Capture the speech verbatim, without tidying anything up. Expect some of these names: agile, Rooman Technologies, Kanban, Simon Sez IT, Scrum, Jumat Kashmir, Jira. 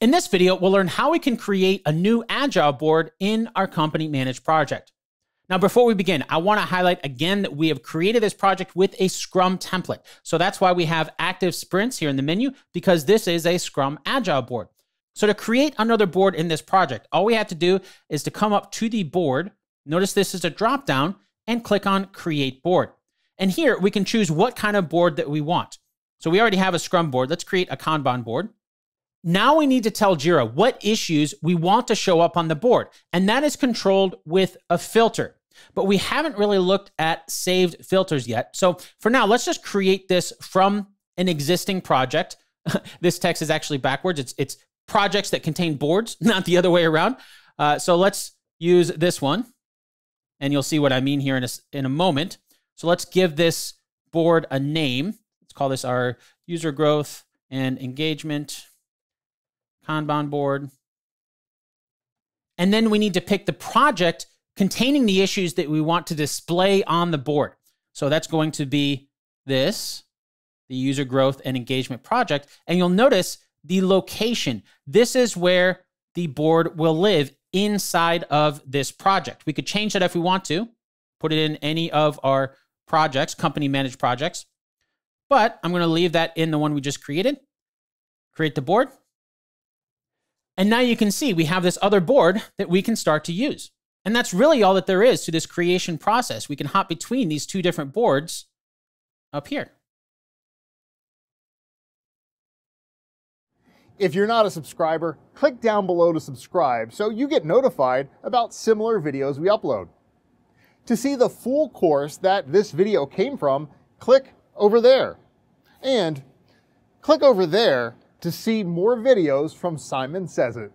In this video, we'll learn how we can create a new agile board in our company managed project. Now, before we begin, I want to highlight again that we have created this project with a Scrum template. So that's why we have active sprints here in the menu, because this is a Scrum agile board. So to create another board in this project, all we have to do is to come up to the board. Notice this is a dropdown and click on create board. And here we can choose what kind of board that we want. So we already have a Scrum board. Let's create a Kanban board. Now we need to tell Jira what issues we want to show up on the board, and that is controlled with a filter. But we haven't really looked at saved filters yet. So for now, let's just create this from an existing project. This text is actually backwards. It's, it's projects that contain boards, not the other way around. Uh, so let's use this one, and you'll see what I mean here in a, in a moment. So let's give this board a name. Let's call this our user growth and engagement Kanban board. And then we need to pick the project containing the issues that we want to display on the board. So that's going to be this, the user growth and engagement project. And you'll notice the location. This is where the board will live inside of this project. We could change that if we want to, put it in any of our projects, company managed projects. But I'm going to leave that in the one we just created, create the board. And now you can see we have this other board that we can start to use. And that's really all that there is to this creation process. We can hop between these two different boards up here. If you're not a subscriber, click down below to subscribe so you get notified about similar videos we upload. To see the full course that this video came from, click over there. And click over there to see more videos from Simon Sez I T.